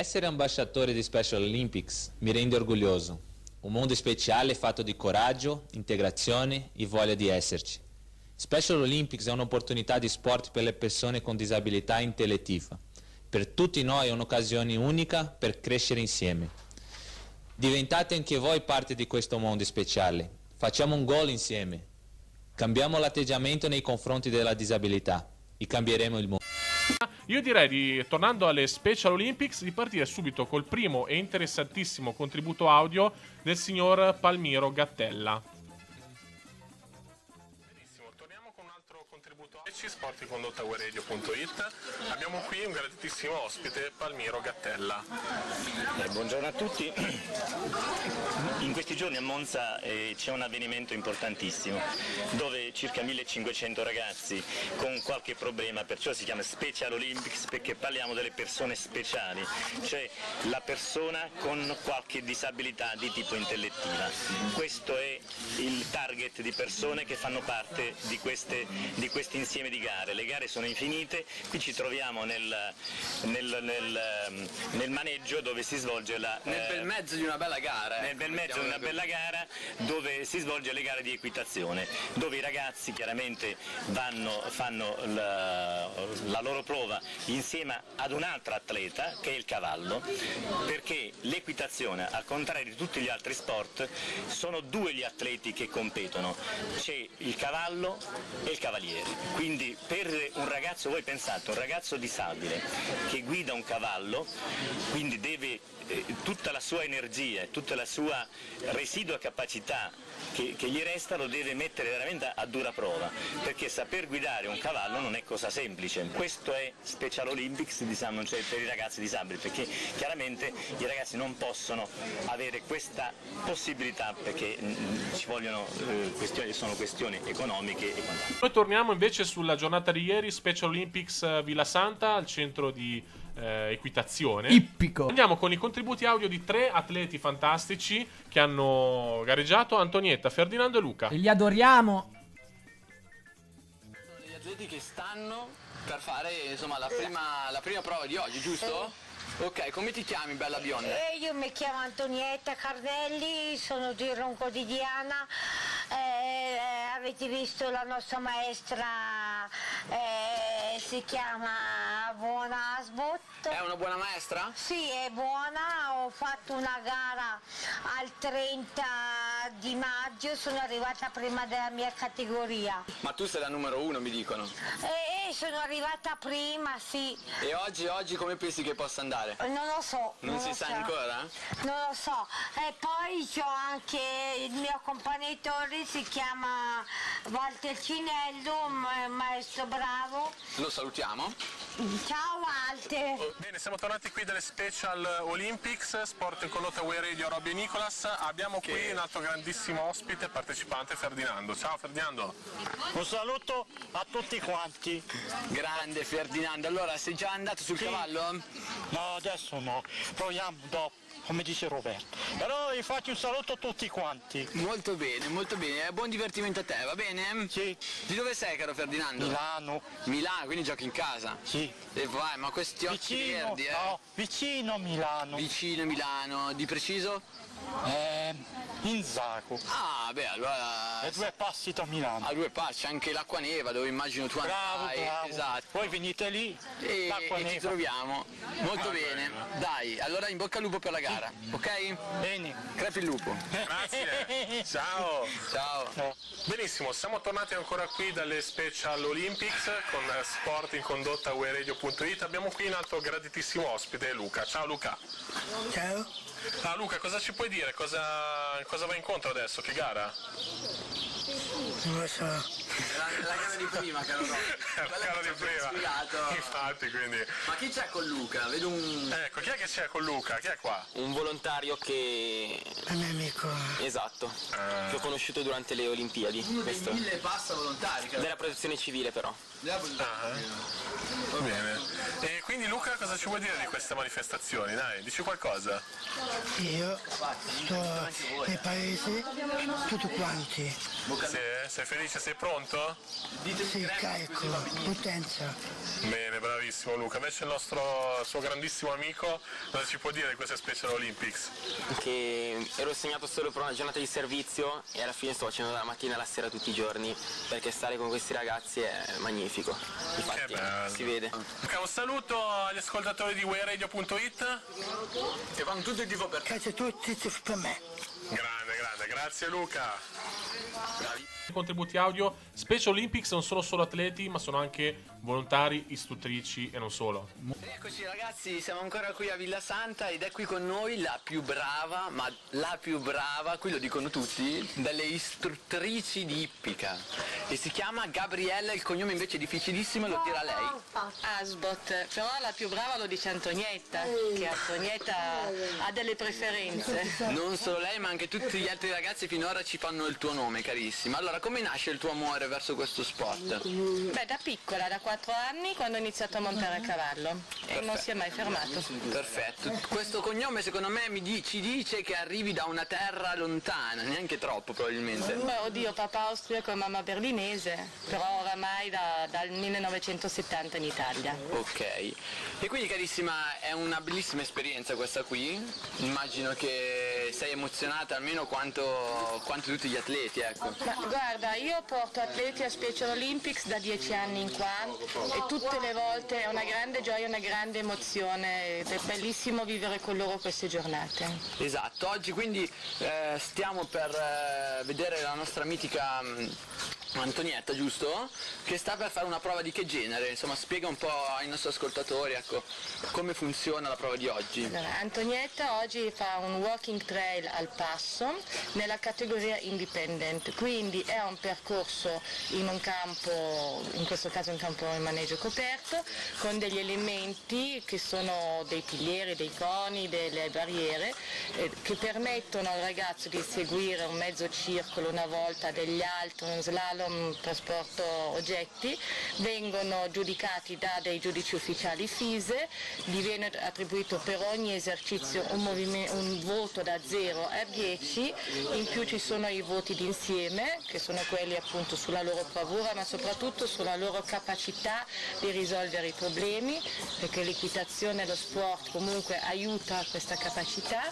Essere ambasciatore di Special Olympics mi rende orgoglioso. Un mondo speciale fatto di coraggio, integrazione e voglia di esserci. Special Olympics è un'opportunità di sport per le persone con disabilità intellettiva. Per tutti noi è un'occasione unica per crescere insieme. Diventate anche voi parte di questo mondo speciale. Facciamo un gol insieme. Cambiamo l'atteggiamento nei confronti della disabilità e cambieremo il mondo. Io direi, tornando alle Special Olympics, di partire subito col primo e interessantissimo contributo audio del signor Palmiro Gattella. Benissimo, torniamo con un altro contributo audio. Sport In Condotta WeRadio.it. Abbiamo qui un graditissimo ospite, Palmiro Gattella. Buongiorno a tutti. In questi giorni a Monza c'è un avvenimento importantissimo dove circa 1500 ragazzi con qualche problema, perciò si chiama Special Olympics perché parliamo delle persone speciali, cioè la persona con qualche disabilità di tipo intellettiva. Questo è il target di persone che fanno parte di questi insieme di gare. Le gare sono infinite, qui ci troviamo nel maneggio dove si svolge nel bel mezzo di una bella gara. Nel bel mezzo di una bella gara dove si svolge le gare di equitazione, dove i ragazzi chiaramente fanno la loro prova insieme ad un'altra atleta che è il cavallo, perché l'equitazione, al contrario di tutti gli altri sport, sono due gli atleti che competono, c'è il cavallo e il cavaliere. Quindi per un ragazzo, voi pensate, un ragazzo disabile che guida un cavallo, quindi deve tutta la sua energia, tutta la sua residua capacità che gli resta, lo deve mettere veramente a dura prova, perché saper guidare un cavallo non è cosa semplice. Questo è Special Olympics, diciamo, cioè per i ragazzi disabili, perché chiaramente i ragazzi non possono avere questa possibilità perché ci vogliono questioni, sono questioni economiche e quant'altro. Noi torniamo invece sulla giornata di ieri, Special Olympics Villa Santa, al centro di equitazione ippico. Andiamo con i contributi audio di tre atleti fantastici che hanno gareggiato: Antonietta, Ferdinando e Luca. Li adoriamo. Sono gli atleti che stanno per fare, insomma, la prima prova di oggi, giusto? Ok, come ti chiami, bella bionda? Io mi chiamo Antonietta Cardelli, sono di Ronco di Diana. Avete visto la nostra maestra, si chiama Buona Asbot. È una buona maestra? Sì, è buona. Ho fatto una gara al 30 di maggio, sono arrivata prima della mia categoria. Ma tu sei la numero 1, mi dicono. Sono arrivata prima, sì. E oggi come pensi che possa andare? Non lo so. Non si sa ancora? Non lo so. E poi c'ho anche il mio accompagnatore, si chiama Walter Cinello, maestro bravo. Lo salutiamo. Ciao Walter. Bene, siamo tornati qui dalle Special Olympics, Sport In Condotta WeRadio, Robby e Nicolas. Abbiamo qui un altro grandissimo ospite partecipante, Ferdinando. Ciao Ferdinando. Un saluto a tutti quanti. Grande Ferdinando, allora sei già andato sul cavallo? No, adesso no, proviamo dopo, come dice Roberto. Però vi faccio un saluto a tutti quanti. Molto bene, molto bene. Buon divertimento a te, va bene? Sì. Di dove sei, caro Ferdinando? Milano. Milano, quindi giochi in casa? Sì. E vai, ma questi occhi verdi, no, vicino Milano. Vicino Milano, di preciso? Inzaco. Ah, beh, allora... E 2 passi da Milano. A 2 passi, anche l'acqua neva, dove immagino tu andrai. Bravo, esatto. Voi venite lì e ci troviamo. Molto bene. Dai, allora in bocca al lupo per la gara, ok? Bene. Crepi il lupo. Grazie. Ciao. Ciao. Benissimo, siamo tornati ancora qui dalle Special Olympics con Sport In Condotta WeRadio.it. Abbiamo qui un altro graditissimo ospite, Luca. Ciao Luca. Ciao. Ah Luca, cosa ci puoi dire? Cosa va incontro adesso? Che gara? Non lo so. La gara di prima, caro. La gara di prima. Infatti, quindi. Ma chi c'è con Luca? Vedo un... Ecco, chi è che c'è con Luca? Chi è qua? Un volontario che... è mio amico. Esatto. Che ho conosciuto durante le Olimpiadi. Uno dei 1000 e passa volontari, caro. Della protezione civile, però. Della protezione civile. Va bene. E quindi Luca, cosa ci vuoi dire di queste manifestazioni? Dai, dici qualcosa. Io sto nel paese, tutti quanti. Sì, sei felice, sei pronto? Sì, carico, potenza. Bene, bravissimo Luca. Invece il nostro suo grandissimo amico cosa ci può dire di queste Special Olympics? Che ero segnato solo per una giornata di servizio e alla fine sto facendo dalla mattina alla sera tutti i giorni, perché stare con questi ragazzi è magnifico. Infatti si vede. Un saluto agli ascoltatori di WeRadio.it. E vanno tutti di voi per te. Grazie a tutti, per me. Grande, grande, grazie Luca. Bravi. Contributi audio. Special Olympics non sono solo atleti, ma sono anche volontari, istruttrici e non solo. Eccoci ragazzi, siamo ancora qui a Villa Santa ed è qui con noi la più brava, ma la più brava, qui lo dicono tutti, delle istruttrici di ippica. E si chiama Gabriella, il cognome invece è difficilissimo, lo dirà lei. Asbot, però la più brava lo dice Antonietta, che Antonietta ha delle preferenze. Non solo lei, ma anche tutti gli altri ragazzi finora ci fanno il tuo nome, carissima. Allora, come nasce il tuo amore verso questo sport? Beh, da piccola, da 4 anni, quando ho iniziato a montare a cavallo. Perfetto. E non si è mai fermato. Perfetto. Questo cognome, secondo me, ci dice che arrivi da una terra lontana, neanche troppo probabilmente. Beh, oddio, papà austriaco e mamma berlinese, però oramai dal 1970 in Italia. Ok. E quindi, carissima, è una bellissima esperienza questa qui. Immagino che sei emozionata almeno quanto tutti gli atleti, ecco. Ma guarda, io porto atleti a Special Olympics da 10 anni in qua e tutte le volte è una grande gioia, una grande emozione ed è bellissimo vivere con loro queste giornate. Esatto, oggi quindi stiamo per vedere la nostra mitica Antonietta, giusto? Che sta per fare una prova di che genere? Insomma, spiega un po' ai nostri ascoltatori, ecco, come funziona la prova di oggi. Allora, Antonietta oggi fa un walking trail al passo nella categoria independent, quindi è un percorso in un campo, in questo caso un campo in maneggio coperto, con degli elementi che sono dei pilieri, dei coni, delle barriere, che permettono al ragazzo di seguire un mezzo circolo una volta, degli altri, un slalom, trasporto oggetti. Vengono giudicati da dei giudici ufficiali FISE, gli viene attribuito per ogni esercizio un voto da 0 a 10, in più ci sono i voti d'insieme, che sono quelli appunto sulla loro bravura, ma soprattutto sulla loro capacità di risolvere i problemi, perché l'equitazione e lo sport comunque aiuta questa capacità,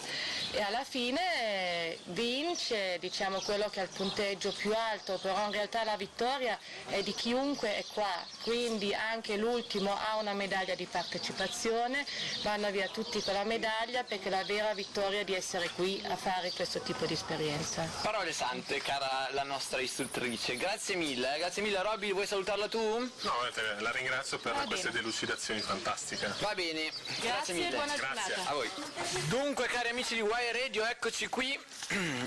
e alla fine vince, diciamo, quello che ha il punteggio più alto, però in realtà la vittoria è di chiunque è qua, quindi anche l'ultimo ha una medaglia di partecipazione, vanno via tutti con la medaglia, perché la vera vittoria è di essere qui a fare questo tipo di esperienza. Parole sante, cara la nostra istruttrice, grazie mille Robby, vuoi salutarla tu? No, la ringrazio per queste delucidazioni fantastiche. Va bene, grazie mille. Buona grazie a voi. Dunque cari amici di YRadio, eccoci qui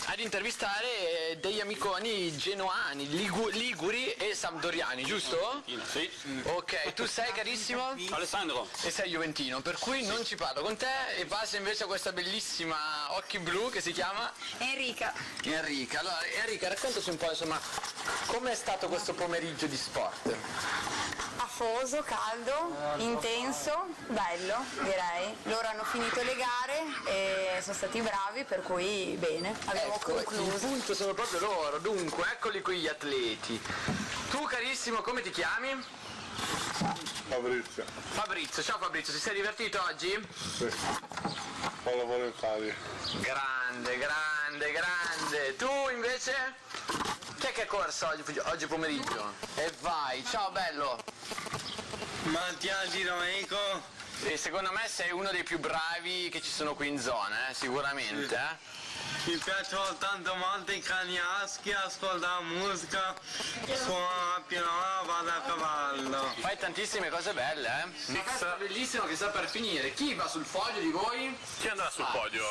ad intervistare degli amiconi genoani, liguri e sampdoriani, giusto? Sì. Ok, tu sei carissimo? Alessandro. E sei juventino, per cui non ci parlo con te e passa invece a questa bellissima occhi blu che si chiama? Enrica. Allora Enrica, raccontaci un po', insomma, com'è stato questo pomeriggio di sport? Afoso, caldo, intenso, bello direi. Loro hanno finito le gare e sono stati bravi, per cui bene, abbiamo concluso. Il punto sono proprio loro, dunque eccoli qui gli atleti. Tu carissimo, come ti chiami? Fabrizio, ciao Fabrizio, ti sei divertito oggi? Sì, sono volontario. Grande, tu invece? Chi è che corso oggi pomeriggio? E vai, ciao bello! Mattia Giromeco. E secondo me sei uno dei più bravi che ci sono qui in zona, sicuramente. Mi piacciono tanto molto i caniaschi, ascoltare musica, suonare la pianola, vado a cavallo. Fai tantissime cose belle, Ma questo è bellissimo che sta per finire. Chi va sul podio di voi? Chi andrà sul podio?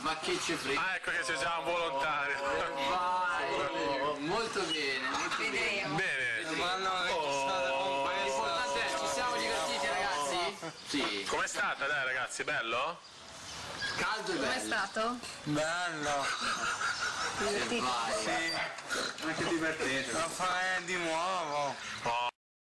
Ma che ci frega? Ecco che c'è già un volontario. Vai, molto bene. Bene. L'importante è, ci siamo divertiti ragazzi? Sì. Com'è stata, dai ragazzi, bello? Caldo e bello. Com'è stato? Bello. Divertito. Sì. Anche divertito. Lo farei di nuovo.